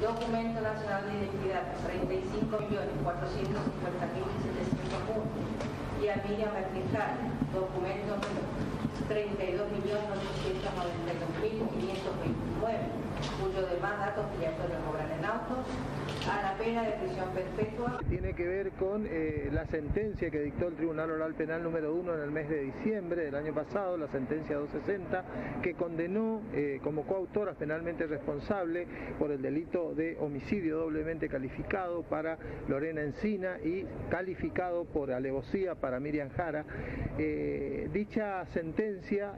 Documento Nacional de Identidad, 35.450.701. Y a Miriam Jara, documento 32.892.529, cuyo demás datos ya se cobran en autos, a la pena de prisión perpetua. Tiene que ver con la sentencia que dictó el Tribunal Oral Penal número 1 en el mes de diciembre del año pasado, la sentencia 260, que condenó como coautoras penalmente responsable por el delito de homicidio doblemente calificado para Lorena Encina y calificado por alevosía para Miriam Jara. Dicha sentencia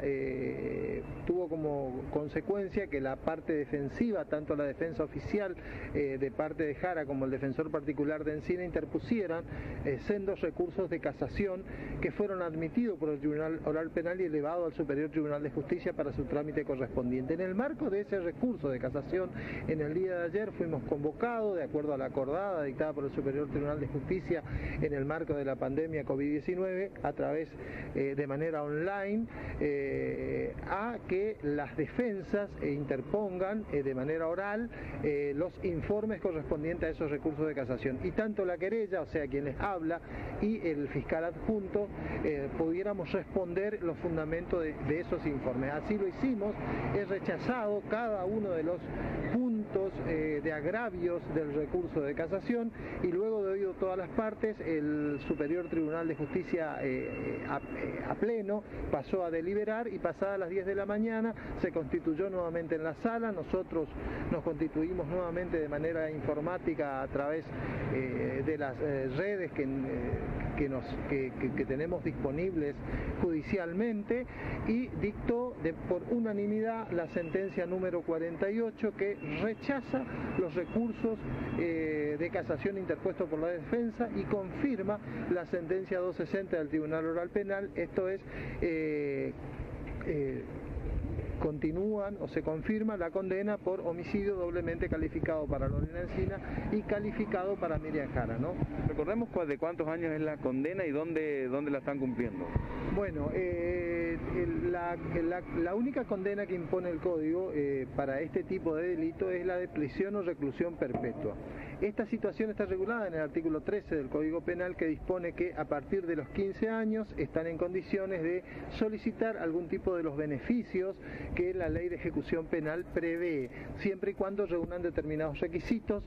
tuvo como consecuencia que la parte defensiva, tanto la defensa oficial de parte de Jara como el defensor particular de Encina, interpusieran sendos recursos de casación que fueron admitidos por el Tribunal Oral Penal y elevados al Superior Tribunal de Justicia para su trámite correspondiente. En el marco de ese recurso de casación, en el día de ayer fuimos convocados, de acuerdo a la acordada dictada por el Superior Tribunal de Justicia en el marco de la pandemia COVID-19, a través de manera online, a que las defensas interpongan de manera oral los informes correspondientes a esos recursos de casación, y tanto la querella, o sea, quien les habla, y el fiscal adjunto pudiéramos responder los fundamentos de esos informes. Así lo hicimos. He rechazado cada uno de los puntos de agravios del recurso de casación, y luego de oído todas las partes, el Superior Tribunal de Justicia a pleno pasó a deliberar, y pasadas las 10 de la mañana se constituyó nuevamente en la sala. Nosotros nos constituimos nuevamente de manera informática a través de las redes que tenemos disponibles judicialmente, y dictó por unanimidad la sentencia número 48, que rechaza los recursos de casación interpuestos por la defensa y confirma la sentencia 260 del Tribunal Oral Penal. Esto es, continúan o se confirma la condena por homicidio doblemente calificado para Lorena Encina y calificado para Miriam Jara, ¿no? Recordemos de cuántos años es la condena y dónde la están cumpliendo. Bueno, la única condena que impone el Código para este tipo de delito es la de prisión o reclusión perpetua. Esta situación está regulada en el artículo 13 del Código Penal, que dispone que a partir de los 15 años están en condiciones de solicitar algún tipo de los beneficios que la ley de ejecución penal prevé, siempre y cuando reúnan determinados requisitos.